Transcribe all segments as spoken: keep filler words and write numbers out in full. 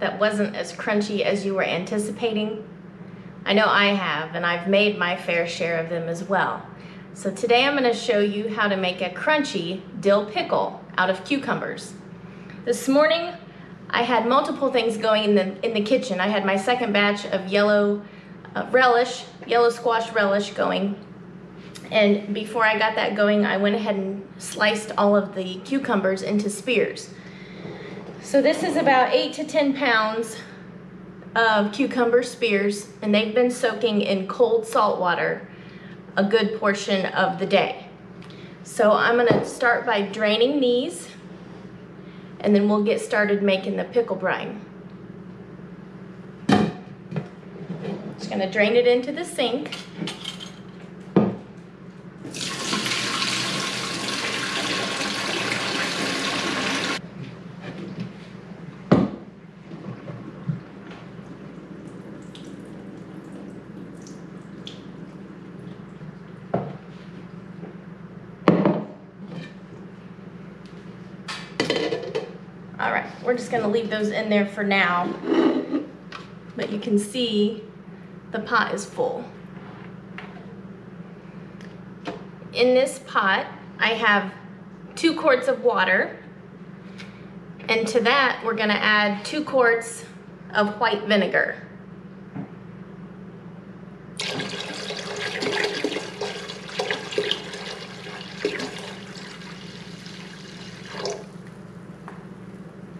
that wasn't as crunchy as you were anticipating? I know I have, and I've made my fair share of them as well. So today I'm going to show you how to make a crunchy dill pickle out of cucumbers. This morning I had multiple things going in the, in the kitchen. I had my second batch of yellow uh, relish, yellow squash relish going. And before I got that going, I went ahead and sliced all of the cucumbers into spears. So this is about eight to ten pounds of cucumber spears, and they've been soaking in cold salt water a good portion of the day. So I'm gonna start by draining these, and then we'll get started making the pickle brine. Just gonna drain it into the sink. All right, we're just gonna leave those in there for now, but you can see the pot is full. In this pot, I have two quarts of water, and to that, we're gonna add two quarts of white vinegar.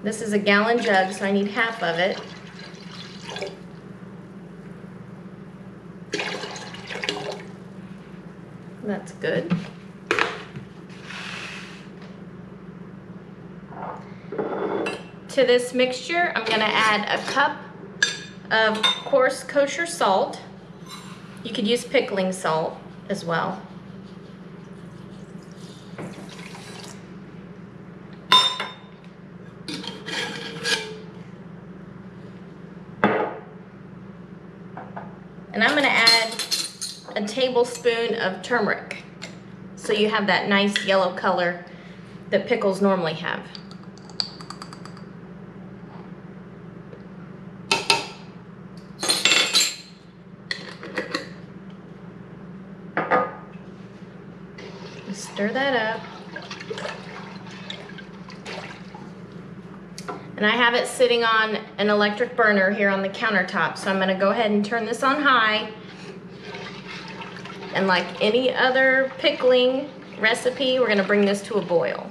This is a gallon jug, so I need half of it. That's good. To this mixture, I'm going to add a cup of coarse kosher salt. You could use pickling salt as well. And I'm gonna add a tablespoon of turmeric, so you have that nice yellow color that pickles normally have. Stir that up. And I have it sitting on an electric burner here on the countertop, so I'm going to go ahead and turn this on high. And like any other pickling recipe, we're going to bring this to a boil.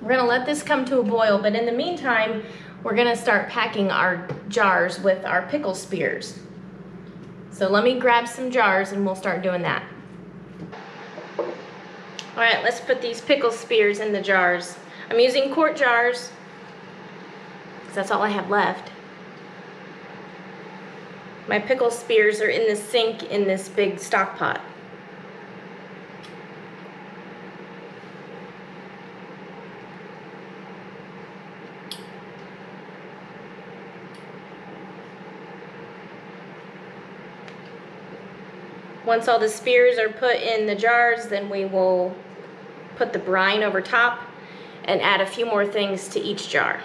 We're going to let this come to a boil, but in the meantime, we're going to start packing our jars with our pickle spears. So let me grab some jars and we'll start doing that. All right, let's put these pickle spears in the jars. I'm using quart jars, because that's all I have left. My pickle spears are in the sink in this big stock pot. Once all the spears are put in the jars, then we will put the brine over top and add a few more things to each jar.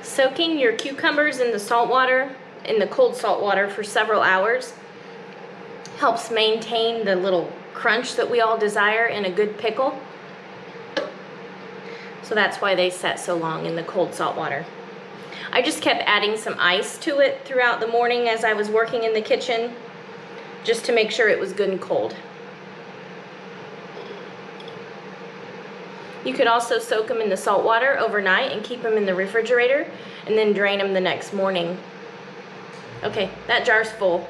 Soaking your cucumbers in the salt water, in the cold salt water for several hours, helps maintain the little crunch that we all desire in a good pickle. So that's why they set so long in the cold salt water. I just kept adding some ice to it throughout the morning as I was working in the kitchen, just to make sure it was good and cold. You could also soak them in the salt water overnight and keep them in the refrigerator and then drain them the next morning. Okay, that jar's full.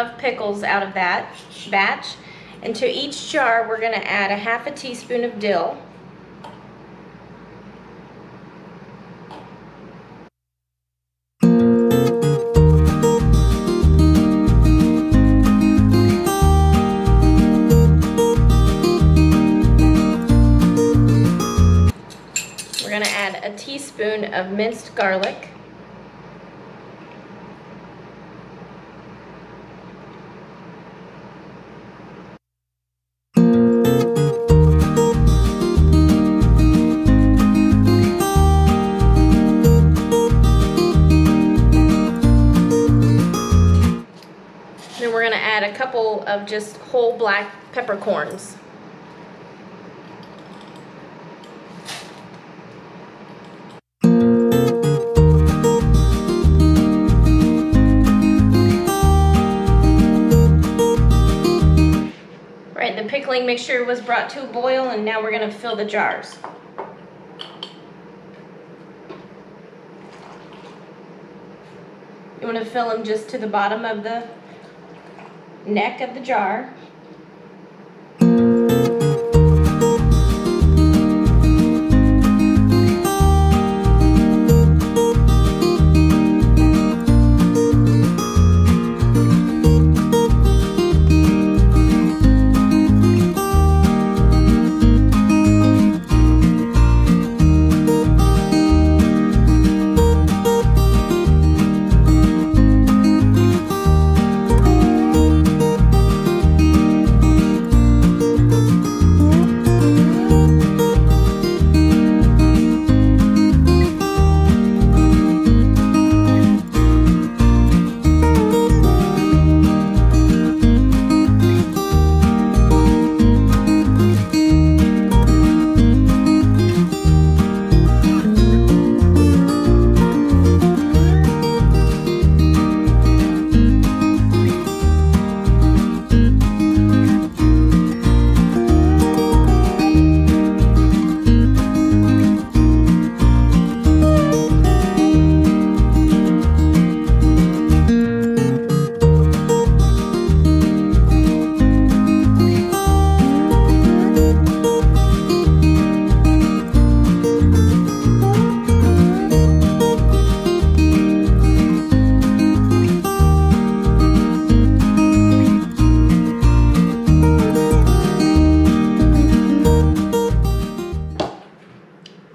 of pickles out of that batch. And to each jar, we're going to add a half a teaspoon of dill. We're going to add a teaspoon of minced garlic. Then we're going to add a couple of just whole black peppercorns. Right, the pickling mixture was brought to a boil, and now we're going to fill the jars. You want to fill them just to the bottom of the neck of the jar.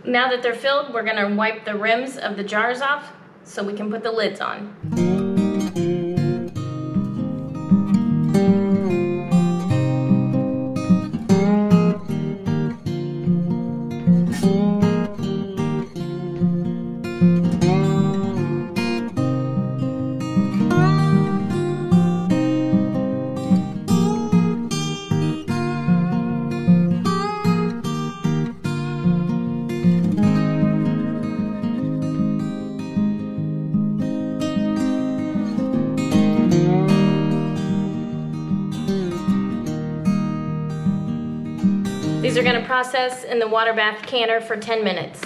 Now that they're filled, we're going to wipe the rims of the jars off so we can put the lids on. These are going to process in the water bath canner for ten minutes.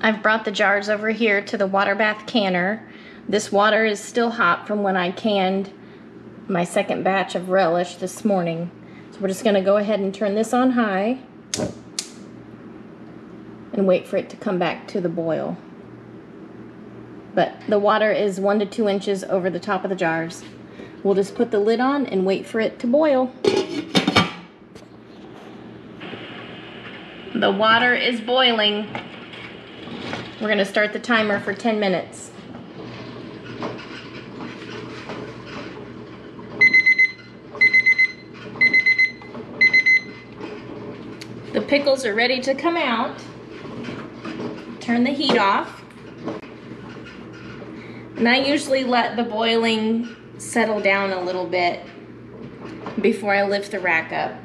I've brought the jars over here to the water bath canner. This water is still hot from when I canned my second batch of relish this morning. So we're just going to go ahead and turn this on high and wait for it to come back to the boil. But the water is one to two inches over the top of the jars. We'll just put the lid on and wait for it to boil. The water is boiling. We're going to start the timer for ten minutes. The pickles are ready to come out. Turn the heat off. And I usually let the boiling settle down a little bit before I lift the rack up.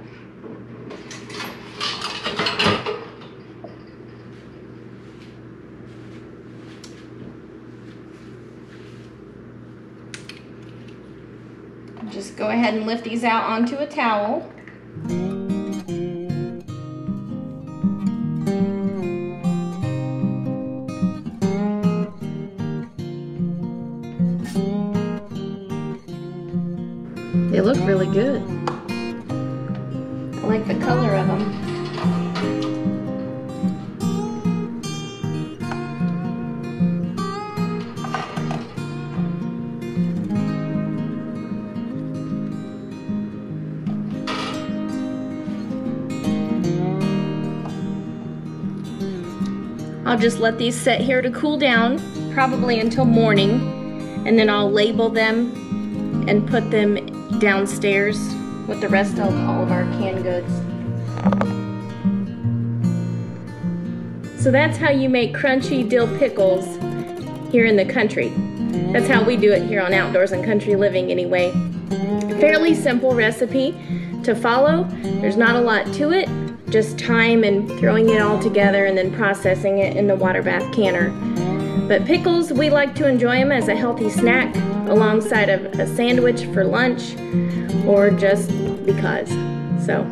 Just go ahead and lift these out onto a towel. I like the color of them. I'll just let these sit here to cool down, probably until morning, and then I'll label them and put them downstairs with the rest of all of our canned goods. So that's how you make crunchy dill pickles here in the country. That's how we do it here on Outdoors and Country Living anyway. Fairly simple recipe to follow. There's not a lot to it. Just time and throwing it all together and then processing it in the water bath canner. But pickles, we like to enjoy them as a healthy snack alongside of a sandwich for lunch or just because. So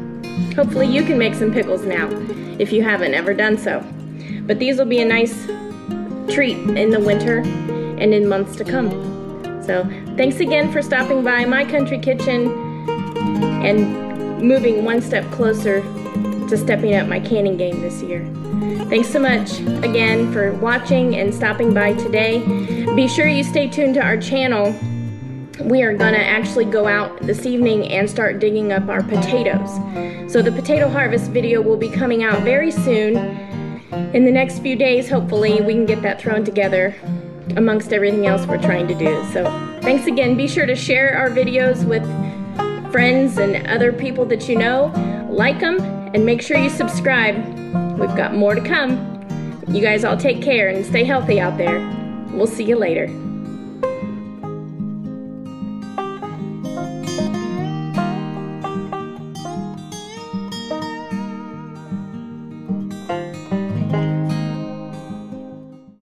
hopefully you can make some pickles now if you haven't ever done so. But these will be a nice treat in the winter and in months to come. So thanks again for stopping by My Country Kitchen and moving one step closer to stepping up my canning game this year. Thanks so much again for watching and stopping by today. Be sure you stay tuned to our channel. We are gonna actually go out this evening and start digging up our potatoes. So the potato harvest video will be coming out very soon. In the next few days, hopefully, we can get that thrown together amongst everything else we're trying to do. So thanks again. Be sure to share our videos with friends and other people that you know. Like them, and make sure you subscribe. We've got more to come. You guys all take care and stay healthy out there. We'll see you later.